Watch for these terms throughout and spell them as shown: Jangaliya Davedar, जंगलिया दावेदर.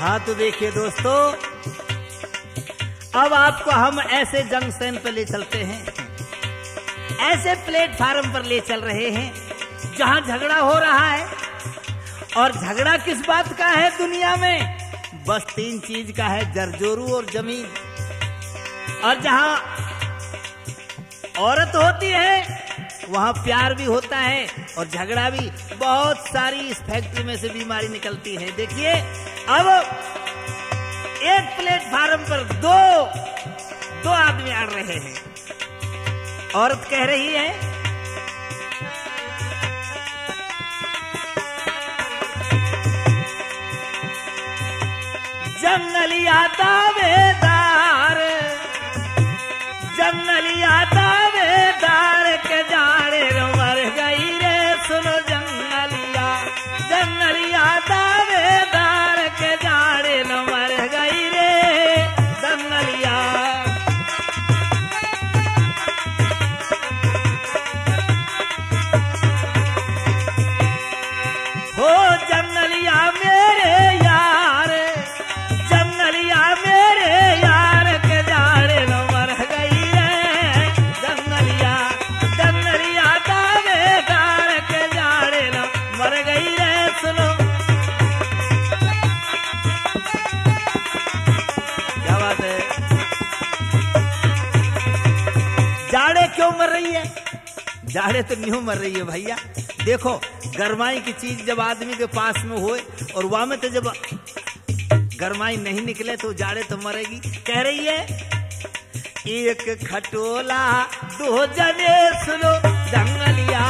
हाँ तो देखिए दोस्तों, अब आपको हम ऐसे जंक्शन पर ले चलते हैं, ऐसे प्लेटफार्म पर ले चल रहे हैं जहां झगड़ा हो रहा है। और झगड़ा किस बात का है दुनिया में? बस तीन चीज का है, जरजोरू और जमीन। और जहां औरत होती है वहां प्यार भी होता है और झगड़ा भी। बहुत सारी इस फैक्ट्री में से बीमारी निकलती है। देखिए अब एक प्लेटफार्म पर दो आदमी अड़ रहे हैं। औरत कह रही है, जंगलिया दावेदार, जंगलिया दावेदार के जाड़े मर गई रे। सुनो जंगलिया, जंगलिया दावेदार के जाड़े मर गई रे। जंगलिया हो, जंगलिया मेरे यार, जंगलिया मेरे यार के जाड़े न मर गई है। जंगलिया, जंगलिया दावेदार के जाड़े न मर गई है। सुनो क्या बात है, जाड़े क्यों मर रही है? जाड़े तो न्यू मर रही है भैया। देखो गर्माई की चीज जब आदमी के पास में होए और वहां में तो जब गर्माई नहीं निकले तो जाड़े तो मरेगी। कह रही है, एक खटोला दो जने। सुनो जंगलिया,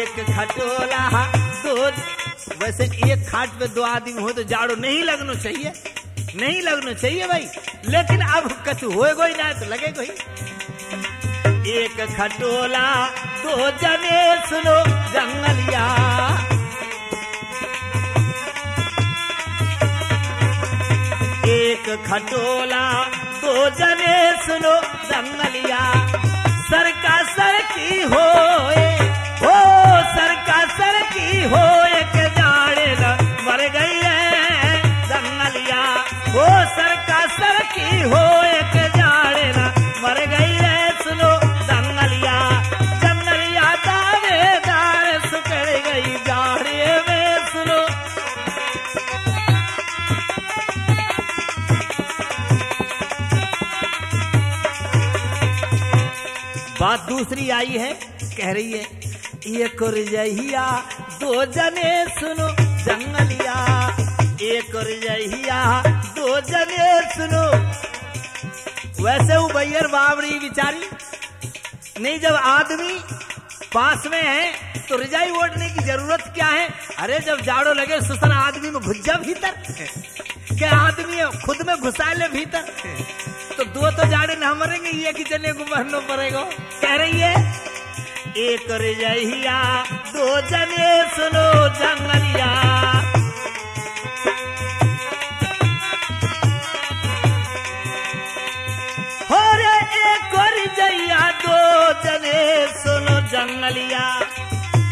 एक खटोला दो। वैसे एक खाट पे दो आदमी हो तो जाड़ो नहीं लगना चाहिए, नहीं लगना चाहिए भाई। लेकिन अब कछु होएगा ही ना तो लगेगा ही। एक खटोला दो जने। सुनो जंगलिया, एक खटोला दो जने। सुनो जंगलिया, सरकासर की होए हो, सरकासर की होए के जाड़े न मर गई है। जंगलिया हो, सरकासर की होए के जाड़े न मर गई है। सुनो जंगलिया, जंगलिया दावेदार सुकड़ गई जाड़े में। सुनो बात दूसरी आई है, कह रही है, एक रजहिया दो जने। सुनो जंगलिया, एक रजहिया दो जने। सुनो वैसे वो भैया बावरी बिचारी नहीं, जब आदमी पास में है तो रजाई ओढ़ने की जरूरत क्या है? अरे जब जाड़ो लगे सुसना आदमी में घुस जा भीतर, क्या आदमी खुद में घुसा ले भीतर, तो दो तो जाड़े ना मरेंगे, ये कि चले घुमरना पड़ेगा। कह रही है, एक रजहिया दो जने। सुनो जंगलिया, हो रे एक रजहिया दो जने। सुनो जंगलिया,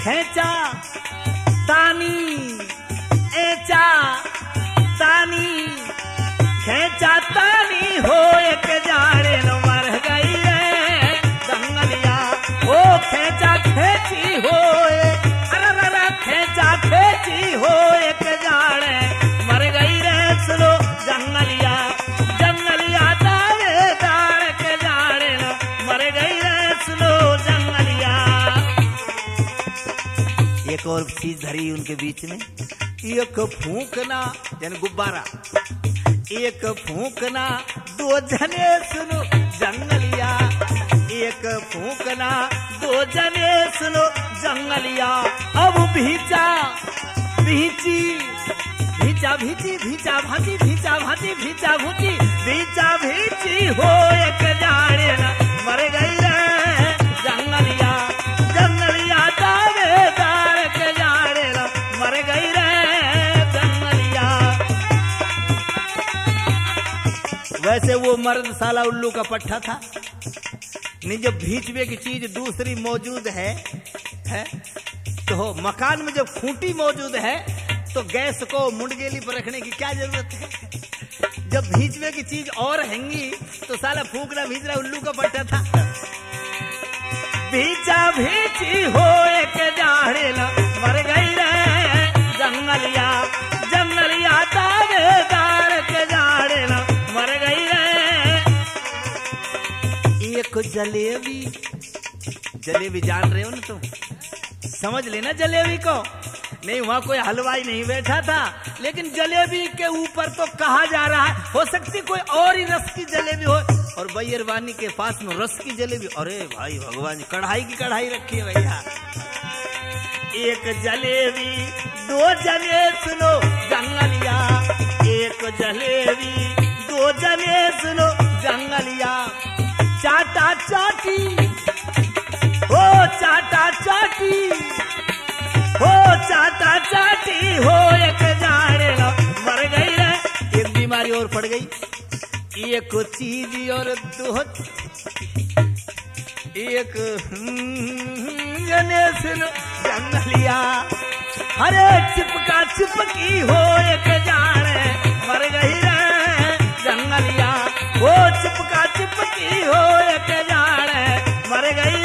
खेचा तानी एचा तानी, खेचा तानी हो एक जाड़े न मर गई है। जंगलिया हो, खेचा खेची हो, अरे खेचा खेची हो एक जाड़े मर गई रे। सुनो जंगलिया, जंगलिया दावेदार के जाड़े न मर गई रे। सुनो जंगलिया, एक और चीज धरी उनके बीच में, एक फूंकना यानी गुब्बारा, एक फूंकना दो जने। सुनो जंगलिया, एक फूंकना दो जने। सुनो जंगलिया, अब भीचा भीची, भीचा भीची, भीचा भाची, भीचा भाची, भीचा भूची, भीचा भीची हो एक जाड़े न मर गई है। जंगलिया, जंगलिया दावेदार के जाड़े न मर गई है। वैसे वो मर्द साला उल्लू का पट्टा था नहीं, जब भीचवे की चीज दूसरी मौजूद है तो मकान में जब खूंटी मौजूद है तो गैस को मुंडगेली पर रखने की क्या जरूरत है। जब भीजवे की चीज और हैंगी तो साला फूकना भीजरा उल्लू का पट्टा था। भीजा भीजी हो एक जाड़ेला मर गई रे जंगलिया, जंगलिया दावेदार के जाड़ेला मर गई रे। एक जलेबी, जलेबी जान रहे हो ना तुम, समझ लेना जलेबी को। नहीं वहाँ कोई हलवाई नहीं बैठा था, लेकिन जलेबी के ऊपर तो कहा जा रहा है हो सकती कोई और ही रस की जलेबी हो, और बैरवानी के पास में रस की जलेबी। अरे भाई भगवान, कढ़ाई की कढ़ाई रखी है भैया। एक जलेबी दो जने सुनो जंगलिया, एक जलेबी दो जने सुनो जंगलिया। चाटा चाटी हो, चाटा चाटी हो, चाटा चाटी हो एक जाड़े मर गई रे। एक बीमारी और पड़ गई, एक चीज और दो, एक जंगलिया। अरे चिपका चिपकी हो एक जाड़े मर गई रे जंगलिया, वो चिपका चिपकी हो एक जाड़े मर गई।